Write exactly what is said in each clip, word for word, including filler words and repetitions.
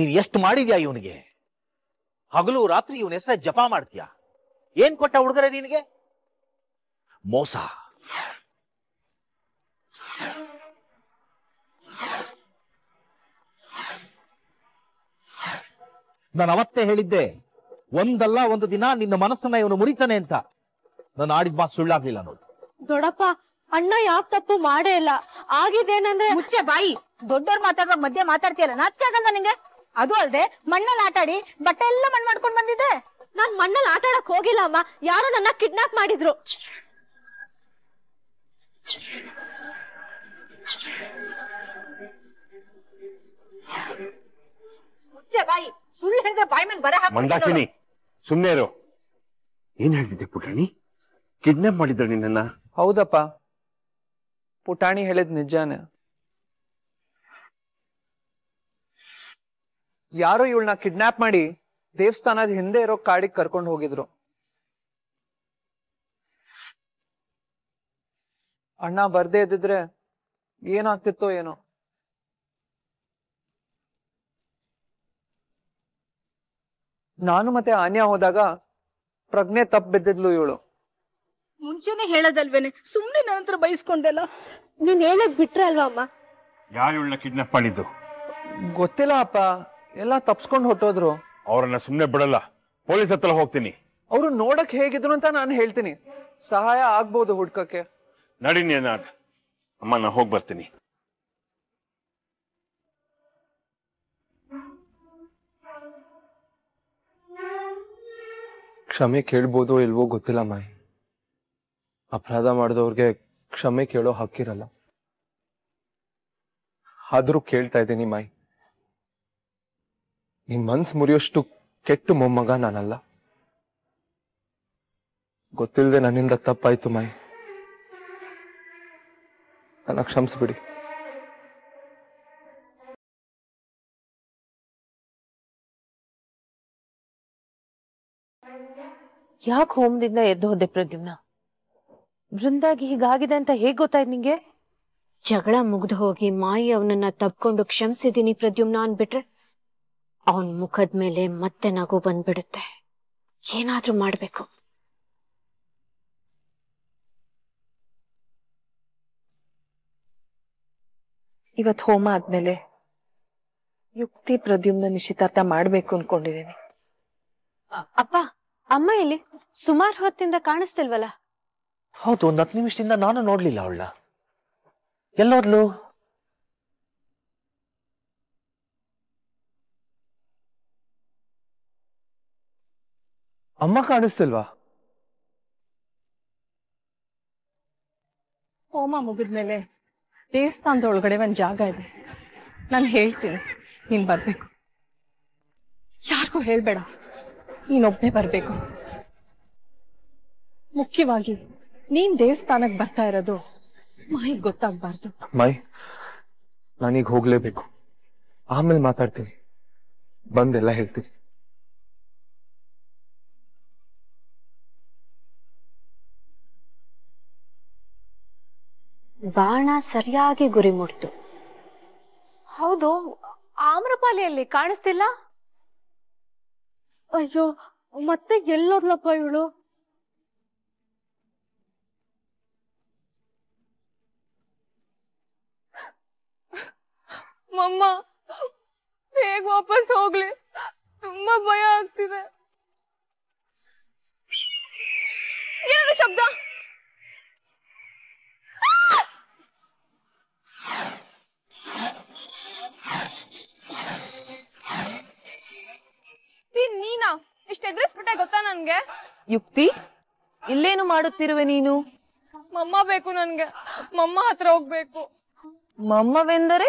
ನೀವು ಎಷ್ಟು ಮಾಡಿದ್ಯಾ ಇವನಿಗೆ? ಹಗಲು ರಾತ್ರಿ ಇವನ ಹೆಸರ ಜಪ ಮಾಡ್ತೀಯಾ? ಏನ್ ಕೊಟ್ಟ ಹುಡುಗರೇ ನಿನಗೆ? ಮೋಸ. ನಾನು ಅವತ್ತೇ ಹೇಳಿದ್ದೆ, ಒಂದಲ್ಲ ಒಂದು ದಿನ ನಿನ್ನ ಮನಸ್ಸನ್ನ ಇವನು ಮುರಿತಾನೆ ಅಂತ. ನಾನು ಆಡಿದ ಮಾತು ಸುಳ್ಳಾಗ್ಲಿಲ್ಲ ನೋಡಿ ದೊಡ್ಡಪ್ಪ. ಅಣ್ಣ ಯಾವ ತಪ್ಪು ಮಾಡೇ ಇಲ್ಲ. ಆಗಿದ್ದೇನಂದ್ರೆ ಮುಚ್ಚೆ ಬಾಯಿ, ದೊಡ್ಡವ್ರು ಮಾತಾಡುವಾಗ ಮಧ್ಯೆ ಮಾತಾಡ್ತೀಯಲ್ಲ, ನಾಚಿಕೆ ಆಗಲ್ಲ ನಿಂಗೆ? ಅದು ಅಲ್ಲದೆ ಮಣ್ಣಲ್ಲಿ ಆಟಾಡಿ ಬಟ್ಟೆ ಎಲ್ಲ ಮಣ್ಣು ಮಾಡ್ಕೊಂಡ್ ಬಂದಿದ್ದೆ. ನಾನ್ ಮಣ್ಣಲ್ಲಿ ಆಟ ಆಡಕ್ ಹೋಗಿಲ್ಲ ಅಮ್ಮ, ಯಾರು ನನ್ನ ಕಿಡ್ನಾಪ್ ಮಾಡಿದ್ರು. ಮುಚ್ಚೆ ಬಾಯಿ, ಸುಳ್ಳು ಹೇಳಿದ್ರೆ ಬಾಯಿ ಮೇಲೆ ಬರ ಹಾಕಿ ಸುಮ್ಮನೆ ಇರೋ. ಏನ್ ಹೇಳಿದ್ದೆ ಪುಟಾಣಿ? ಕಿಡ್ನಾಪ್ ಮಾಡಿದ್ರು ನಿನ್ನ? ಹೌದಪ್ಪ, ಪುಟಾಣಿ ಹೇಳಿದ್ ನಿಜಾನೇ. ಯಾರೋ ಇವಳನ್ನ ಕಿಡ್ನಾಪ್ ಮಾಡಿ ದೇವಸ್ಥಾನದ ಹಿಂದೆ ಇರೋ ಕಾಡಿಗೆ ಕರ್ಕೊಂಡು ಹೋಗಿದ್ರು. ಅಣ್ಣ ಬರ್ದೇ ಇದ್ದಿದ್ರೆ ಏನಾಗ್ತಿತ್ತೋ ಏನೋ. ನಾನು ಮತ್ತೆ ಆನ್ಯಾ ಹೋದಾಗ ಪ್ರಜ್ಞೆ ತಪ್ಪು ಬಿದ್ದಿದ್ಲು ಇವಳು. ಮುಂಚೆನೆ ಹೇಳದಲ್ವೇನೆ, ಸುಮ್ನೆ ನಂತರ ಬಯಸ್ಕೊಂಡೆಲ್ಲ. ನೀನ್ ಹೇಳಕ್ ಬಿಟ್ರೆ ಅಲ್ವಾ ಅಮ್ಮ? ಯಾರು ಇವಳನ್ನ ಕಿಡ್ನಾಪ್ ಮಾಡಿದ್ದು ಗೊತ್ತಿಲ್ಲ ಅಪ್ಪ, ಎಲ್ಲ ತಪ್ಸ್ಕೊಂಡು ಹೊಟ್ಟೋದ್ರು. ಅವ್ರನ್ನ ಸುಮ್ನೆ ಬಿಡಲ್ಲ, ಪೊಲೀಸ್ ಹತ್ರ ಹೋಗ್ತೀನಿ. ಅವರು ನೋಡಕ್ ಹೇಗಿದ್ರು ಅಂತ ನಾನು ಹೇಳ್ತೀನಿ, ಸಹಾಯ ಆಗ್ಬೋದು ಹುಡ್ಕಕ್ಕೆ. ನಡೀನಿ ಅನಾಥ್ ಅಮ್ಮ, ನಾ ಹೋಗಿ ಬರ್ತೀನಿ. ಕ್ಷಮೆ ಕೇಳ್ಬೋದು ಇಲ್ವೋ ಗೊತ್ತಿಲ್ಲ ಮಾಯಿ, ಅಪರಾಧ ಮಾಡಿದವ್ರಿಗೆ ಕ್ಷಮೆ ಕೇಳೋ ಹಕ್ಕಿರಲ್ಲ. ಆದ್ರೂ ಕೇಳ್ತಾ ಇದ್ದೀನಿ ಮಾಯಿ, ನಿನ್ ಮನ್ಸು ಮುರಿಯೋಷ್ಟು ಕೆಟ್ಟು ಮೊಮ್ಮಗ ನಾನಲ್ಲ. ಗೊತ್ತಿಲ್ಲದೆ ನನ್ನಿಂದ ತಪ್ಪಾಯ್ತು ಮಾಯಿ, ನನ್ನ ಕ್ಷಮಿಸ್ಬಿಡಿ. ಯಾಕೆ ಹೋಮದಿಂದ ಎದ್ದು ಹೋದೆ ಪ್ರದ್ಯುಮ್ನ? ಬೃಂದಾಗಿ ಹೀಗಾಗಿದೆ ಅಂತ ಹೇಗ್ ಗೊತ್ತಾಯ್ತು ನಿಂಗೆ? ಜಗಳ ಮುಗ್ದು ಹೋಗಿ ಮಾಯಿ ಅವನನ್ನ ತಪ್ಕೊಂಡು ಕ್ಷಮಿಸಿದೀನಿ ಪ್ರದ್ಯುಮ್ನ ಅನ್ಬಿಟ್ರೆ ಅವನ್ ಮುಖದ ಮೇಲೆ ಮತ್ತೆ ನಗು ಬಂದ್ಬಿಡುತ್ತೆ. ಏನಾದ್ರೂ ಮಾಡ್ಬೇಕು. ಇವತ್ ಹೋಮ ಆದ್ಮೇಲೆ ಯುಕ್ತಿ ಪ್ರದ್ಯುಮ್ನ ನಿಶ್ಚಿತಾರ್ಥ ಮಾಡ್ಬೇಕು ಅನ್ಕೊಂಡಿದೀನಿ. ಅಪ್ಪ, ಅಮ್ಮ ಎಲ್ಲಿ? ಸುಮಾರು ಹೊತ್ತಿಂದ ಕಾಣಿಸ್ತಿಲ್ವಲ್ಲ? ಹೌದು, ಒಂದ್ ಹತ್ತು ನಿಮಿಷದಿಂದ ನಾನು ನೋಡ್ಲಿಲ್ಲ ಅವಳ. ಎಲ್ಲೋದ್ಲು? ಅಮ್ಮ ಕಾಣಿಸ್ತಿಲ್ವಾ? ಹೋಮ ಮುಗಿದ್ಮೇಲೆ ದೇವಸ್ಥಾನದ ಒಳಗಡೆ ಒಂದ್ ಜಾಗ ಇದೆ, ನಾನು ಹೇಳ್ತೀನಿ, ನೀನ್ ಬರ್ಬೇಕು. ಯಾರಿಗೂ ಹೇಳ್ಬೇಡ, ನೀನೊಬ್ನೇ ಬರ್ಬೇಕು. ಮುಖ್ಯವಾಗಿ ನೀನ್ ದೇವಸ್ಥಾನಕ್ಕೆ ಬರ್ತಾ ಇರೋದು ಮಾಯಿಗೆ ಗೊತ್ತಾಗ್ಬಾರ್ದು. ಮಾಯಿ, ನಾನೀಗ ಹೋಗ್ಲೇಬೇಕು, ಆಮೇಲೆ ಮಾತಾಡ್ತೀನಿ, ಬಂದೆಲ್ಲ ಹೇಳ್ತೀನಿ. ಬಾಣ ಸರಿಯಾಗಿ ಗುರಿ ಮುಡ್ತು. ಹೌದು, ಆಮ್ರಪಾಲಿಯಲ್ಲಿ ಕಾಣಿಸ್ತಿಲ್ಲ? ಅಯ್ಯೋ, ಮತ್ತೆ ಎಲ್ಲೋದ್ಲಪ್ಪ ಇವಳು? ಮಮ್ಮ, ಹೇಗ್ ವಾಪಸ್ ಹೋಗ್ಲಿ? ತುಂಬಾ ಭಯ ಆಗ್ತಿದೆ. ಏನದು ಶಬ್ದ? ನೀನಾ ಇಷ್ಟ ಎದುರಿಸ್ಬಿಟ್ಟೆ ಗೊತ್ತಾ ನನ್ಗೆ? ಯುಕ್ತಿ, ಇಲ್ಲೇನು ಮಾಡುತ್ತಿರುವೆ ನೀನು? ಮಮ್ಮ ಬೇಕು ನನ್ಗೆ, ಮಮ್ಮ ಹತ್ರ ಹೋಗ್ಬೇಕು. ಮಮ್ಮವೆಂದರೆ?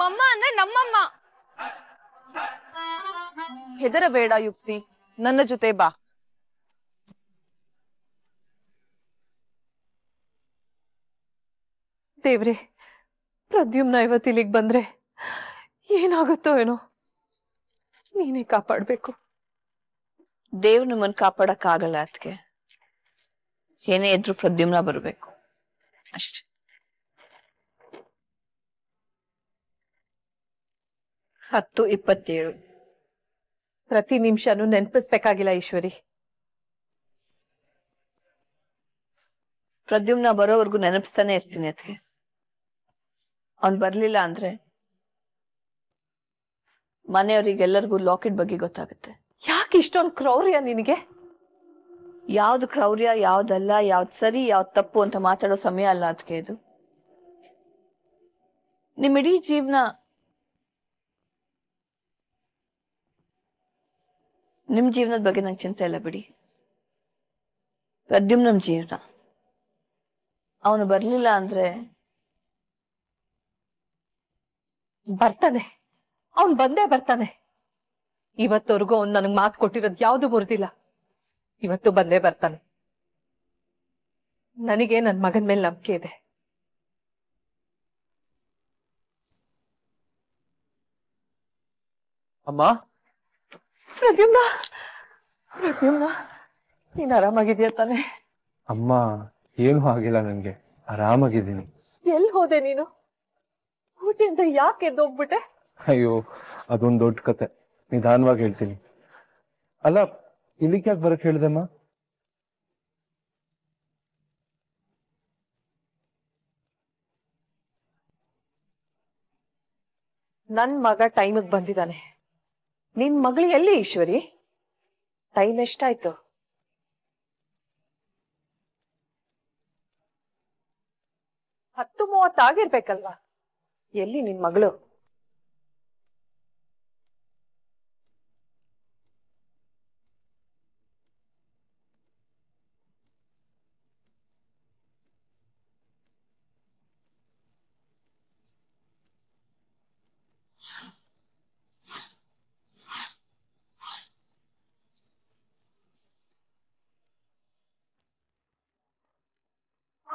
ಮಮ್ಮ ಅಂದ್ರೆ ನಮ್ಮಮ್ಮ. ಹೆದರಬೇಡ ಯುಕ್ತಿ, ನನ್ನ ಜೊತೆ ಬಾ. ದೇವ್ರೆ, ಪ್ರದ್ಯುಮ್ನ ಇವತ್ತು ಇಲ್ಲಿಗೆ ಬಂದ್ರೆ ಏನಾಗುತ್ತೋ ಏನೋ, ನೀನೇ ಕಾಪಾಡ್ಬೇಕು. ದೇವ್ ನಮ್ಮನ್ ಕಾಪಾಡಕ್ ಆಗಲ್ಲ, ಅದಕ್ಕೆ ಏನೇ ಇದ್ರು ಪ್ರದ್ಯುಮ್ನ ಬರ್ಬೇಕು ಅಷ್ಟೆ. ಹತ್ತು ಇಪ್ಪತ್ತೇಳು ಪ್ರತಿ ನಿಮಿಷನೂ ನೆನಪಿಸಬೇಕಾಗಿಲ್ಲ ಈಶ್ವರಿ. ಪ್ರದ್ಯುಮ್ನ ಬರೋವರೆಗೂ ನೆನಪಿಸ್ತಾನೆ ಇರ್ತೀನಿ. ಅದಕ್ಕೆ ಅವ್ನು ಬರ್ಲಿಲ್ಲ ಅಂದ್ರೆ ಮನೆಯವರಿಗೆಲ್ಲರಿಗೂ ಲಾಕೆಟ್ ಬಗ್ಗೆ ಗೊತ್ತಾಗುತ್ತೆ. ಯಾಕೆ ಇಷ್ಟೊಂದು ಕ್ರೌರ್ಯ ನಿನಗೆ? ಯಾವ್ದು ಕ್ರೌರ್ಯ ಯಾವ್ದಲ್ಲ, ಯಾವ್ದು ಸರಿ ಯಾವ್ದು ತಪ್ಪು ಅಂತ ಮಾತಾಡೋ ಸಮಯ ಅಲ್ಲ. ಅದಕ್ಕೆ ಇದು ನಿಮ್ಮಿಡೀ ಜೀವನ ನಿಮ್ ಜೀವನದ ಬಗ್ಗೆ ನಂಗೆ ಚಿಂತೆ ಇಲ್ಲ ಬಿಡಿ. ಪ್ರದ್ಯುಮ್ನ ನಮ್ ಜೀವನ, ಅವನು ಬರ್ಲಿಲ್ಲ ಅಂದ್ರೆ ಬರ್ತಾನೆ, ಅವನು ಬಂದೇ ಬರ್ತಾನೆ. ಇವತ್ತವರೆಗೂ ಅವ್ನು ನನಗೆ ಮಾತು ಕೊಟ್ಟಿರೋದು ಯಾವ್ದು ಮುರಿದಿಲ್ಲ. ಇವತ್ತು ಬಂದೇ ಬರ್ತಾನೆ. ನನಗೆ ನನ್ನ ಮಗನ ಮೇಲೆ ನಂಬಿಕೆ ಇದೆ. ಅಮ್ಮ ಪ್ರದ್ಯುಮ್ನ, ಪ್ರದ್ಯುಮ್ನ ನೀನ್ ಆರಾಮಾಗಿದ್ಯಾ ತಾನೆ? ಅಮ್ಮ ಏನು ಆಗಿಲ್ಲ ನನ್ಗೆ, ಆರಾಮಾಗಿದ್ದೀನಿ. ಎಲ್ಲಿ ಹೋದೆ ನೀನು? ಪೂಜೆಯಿಂದ ಯಾಕೆ ಎದ್ದೋಗ್ಬಿಟ್ಟೆ? ಅಯ್ಯೋ ಅದೊಂದು ದೊಡ್ಡ ಕತೆ, ನಿಧಾನವಾಗಿ ಹೇಳ್ತೀನಿ. ಅಲ್ಲ ಇಲ್ಲಿಗೆ ಯಾಕೆ ಬರಕ್ ಹೇಳ್ದಮ್ಮ? ನನ್ ಮಗ ಟೈಮಿಗೆ ಬಂದಿದ್ದಾನೆ. ನಿನ್ ಮಗಳು ಎಲ್ಲಿ ಈಶ್ವರಿ? ಟೈಮ್ ಎಷ್ಟಾಯ್ತು? ಹತ್ತು ಮೂವತ್ತಾಗಿರ್ಬೇಕಲ್ವಾ? ಎಲ್ಲಿ ನಿನ್ ಮಗಳು?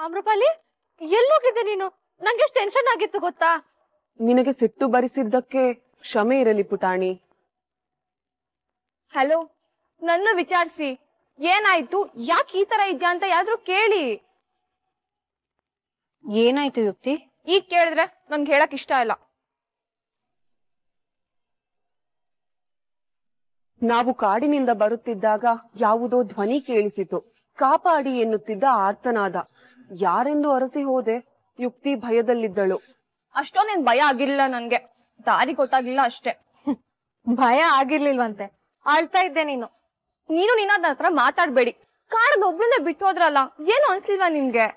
ಆಮ್ರಪಾಲಿ ಎಲ್ಲೋಗಿದ್ದೆ ನೀನು? ನಂಗೆ ಎಷ್ಟು ಟೆನ್ಷನ್ ಆಗಿತ್ತು ಗೊತ್ತಾ? ನಿನಗೆ ಸಿಟ್ಟು ಬರಿಸಿದ್ದಕ್ಕೆ ಕ್ಷಮೆ ಇರಲಿ ಪುಟಾಣಿ. ಹಲೋ, ನನ್ನ ವಿಚಾರಿಸಿ ಏನಾಯ್ತು, ಯಾಕೆ ಈ ತರ ಇದ್ಯಾ ಅಂತ ಯಾವ್ದು ಕೇಳಿ. ಏನಾಯ್ತು ಯುಕ್ತಿ? ಈಗ ಕೇಳಿದ್ರೆ ನನ್ಗೆ ಹೇಳಕ್ ಇಷ್ಟ ಇಲ್ಲ. ನಾವು ಕಾಡಿನಿಂದ ಬರುತ್ತಿದ್ದಾಗ ಯಾವುದೋ ಧ್ವನಿ ಕೇಳಿಸಿತು. ಕಾಪಾಡಿ ಎನ್ನುತ್ತಿದ್ದ ಆರ್ತನಾದ. ಯಾರೆಂದು ಅರಸಿ ಹೋದೆ. ಯುಕ್ತಿ ಭಯದಲ್ಲಿದ್ದಳು. ಅಷ್ಟೊಂದೇನ್ ಭಯ ಆಗಿರ್ಲಿಲ್ಲ ನನ್ಗೆ, ದಾರಿ ಗೊತ್ತಾಗ್ಲಿಲ್ಲ ಅಷ್ಟೇ. ಭಯ ಆಗಿರ್ಲಿಲ್ವಂತೆ, ಅಳ್ತಾ ಇದ್ದೆ. ನೀನು ನೀನು ನಿನ್ನ ಹತ್ರ ಮಾತಾಡ್ಬೇಡಿ. ಕಾಡದ ಒಬ್ಳಿಂದ ಬಿಟ್ಟು ಹೋದ್ರಲ್ಲ, ಏನು ಅನ್ಸ್ಲಿಲ್ವಾ ನಿಮ್ಗೆ?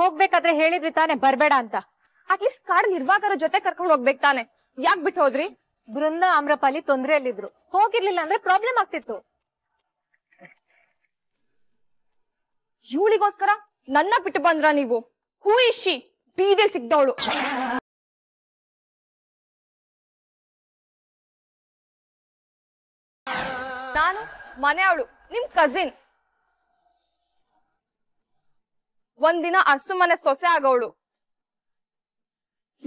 ಹೋಗ್ಬೇಕಾದ್ರೆ ಹೇಳಿದ್ವಿ ತಾನೆ ಬರ್ಬೇಡ ಅಂತ. ಅಟ್ಲೀಸ್ಟ್ ಕಾಡ್ ನಿರ್ವಾಹಕರ ಜೊತೆ ಕರ್ಕೊಂಡು ಹೋಗ್ಬೇಕು ತಾನೆ, ಯಾಕೆ ಬಿಟ್ಟು ಹೋದ್ರಿ? ಬೃಂದ ಆಮ್ರಪಾಲಿ ತೊಂದ್ರೆಯಲ್ಲಿದ್ರು, ಹೋಗಿರ್ಲಿಲ್ಲ ಅಂದ್ರೆ ಪ್ರಾಬ್ಲಮ್ ಆಗ್ತಿತ್ತು. ಇವಳಿಗೋಸ್ಕರ ನನ್ನ ಬಿಟ್ಟು ಬಂದ್ರ ನೀವು? ಹೂ ಇಶಿ ಬೀದಿಲ್ ಸಿಗ್ದವಳು. ನಾನು ಮನೆ ಅವಳು, ನಿಮ್ ಕಸಿನ್. ಒಂದಿನ ಅಸು ಮನೆ ಸೊಸೆ ಆಗವಳು.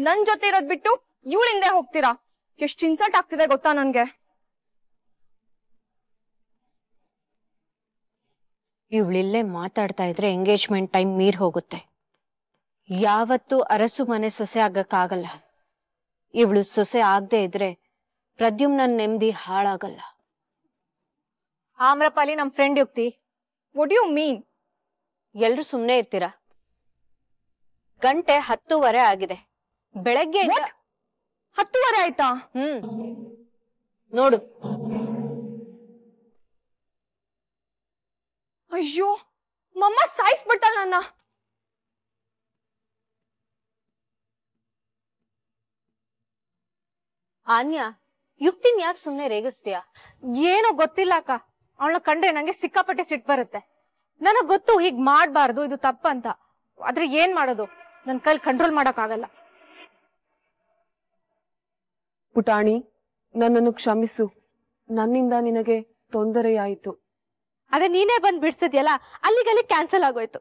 ನನ್ ಜೊತೆ ಇರೋದ್ ಬಿಟ್ಟು ಇವಳಿಂದೆ ಹೋಗ್ತೀರಾ? ಎಷ್ಟು ಇನ್ಸಲ್ಟ್ ಆಗ್ತಿದೆ ಗೊತ್ತಾ ನನ್ಗೆ. ಇವಳಿಲ್ಲೇ ಮಾತಾಡ್ತಾ ಇದ್ರೆ ಎಂಗೇಜ್ಮೆಂಟ್ ಟೈಮ್ ಮೀರ್ ಹೋಗುತ್ತೆ. ಯಾವತ್ತೂ ಅರಸು ಮನೆ ಸೊಸೆ ಆಗಕ್ಕಾಗಲ್ಲ. ಇವಳು ಸೊಸೆ ಆಗದೆ ಇದ್ರೆ ಪ್ರದ್ಯುಮ್ನ ನೆಮ್ಮದಿ ಹಾಳಾಗಲ್ಲ. ಆಮ್ರಪಾಲಿ ನಮ್ friend Yukti. What you mean? ಎಲ್ರು ಸುಮ್ನೆ ಇರ್ತೀರಾ? ಗಂಟೆ ಹತ್ತೂವರೆ ಆಗಿದೆ. ಬೆಳಗ್ಗೆ ಹತ್ತೂವರೆ ಆಯ್ತಾ? ಹ್ಮ್ ನೋಡು. ಅಯ್ಯೋ ಮಮ್ಮ ಸಾಯಿಸ್ಬಿಡ್ತಾಳ ನನ್ನ. ಆನ್ಯಾ, ಯುಕ್ತಿನ್ ಯಾಕೆ ಸುಮ್ನೆ ರೇಗಿಸ್ತೀಯ? ಏನೋ ಗೊತ್ತಿಲ್ಲ ಅಕ್ಕ, ಅವಳ ಕಂಡ್ರೆ ನಂಗೆ ಸಿಕ್ಕಾಪಟ್ಟೆ ಸಿಟ್ ಬರುತ್ತೆ. ನನಗ್ ಗೊತ್ತು ಹೀಗ್ ಮಾಡ್ಬಾರ್ದು, ಇದು ತಪ್ಪಂತ. ಆದ್ರೆ ಏನ್ ಮಾಡೋದು, ನನ್ ಕೈಲಿ ಕಂಟ್ರೋಲ್ ಮಾಡಕ್ ಆಗಲ್ಲ. ಪುಟಾಣಿ ನನ್ನನ್ನು ಕ್ಷಮಿಸು, ನನ್ನಿಂದ ನಿನಗೆ ತೊಂದರೆಯಾಯಿತು. ಅದೇ ನೀನೇ ಬಂದ್ ಬಿಡ್ಸಿದ್ಯಲ್ಲ, ಅಲ್ಲಿಗಲ್ಲಿ ಕ್ಯಾನ್ಸಲ್ ಆಗೋಯ್ತು.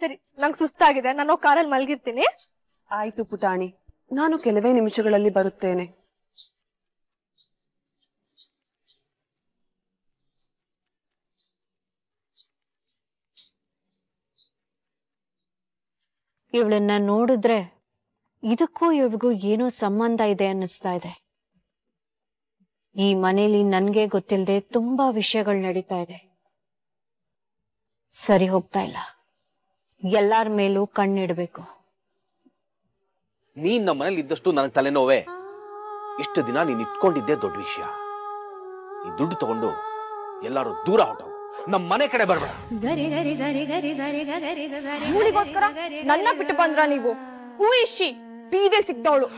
ಸರಿ, ನಂಗೆ ಸುಸ್ತಾಗಿದೆ, ನಾನು ಕಾರಲ್ಲಿ ಮಲಗಿರ್ತೀನಿ. ಆಯ್ತು ಪುಟಾಣಿ, ನಾನು ಕೆಲವೇ ನಿಮಿಷಗಳಲ್ಲಿ ಬರುತ್ತೇನೆ. ಇವಳನ್ನ ನೋಡಿದ್ರೆ ಇದಕ್ಕೂ ಇವಳಿಗೂ ಏನೋ ಸಂಬಂಧ ಇದೆ ಅನ್ನಿಸ್ತಾ ಇದೆ. ಈ ಮನೆಯಲ್ಲಿ ನನಗೆ ಗೊತ್ತಿಲ್ಲದೆ ತುಂಬಾ ವಿಷಯಗಳು ನಡೀತಾ ಇದೆ. ಸರಿ ಹೋಗ್ತಾ ಇಲ್ಲ. ಎಲ್ಲರ ಮೇಲೂ ಕಣ್ಣಿಡಬೇಕು. ನೀನು ನಮ್ಮ ಮನೆಯಲ್ಲಿ ಇದ್ದಷ್ಟು ನನಗೆ ತಲೆನೋವೆ. ಎಷ್ಟು ದಿನ ನೀನು ಇಟ್ಕೊಂಡಿದ್ದೆ ದೊಡ್ಡ ವಿಷಯ. ಈ ದುಡ್ಡು ತಗೊಂಡು ಎಲ್ಲರೂ ದೂರ ಹೊರಟು ನಮ್ಮ ಮನೆ ಕಡೆ ಬರಬೇಡ. ಊರಿಗೋಸ್ಕರ ನನ್ನ ಬಿಟ್ಟು ಬಂದ್ರ ನೀವು? ಹೂ ಇಶಿ ಬೀದಿ ಸಿಕ್ತವಳು.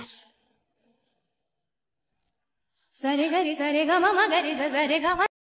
ಸರಿ ಗರಿ ಸರಿ ಗಮ ಗರಿ ಸರಿ ಗಮ.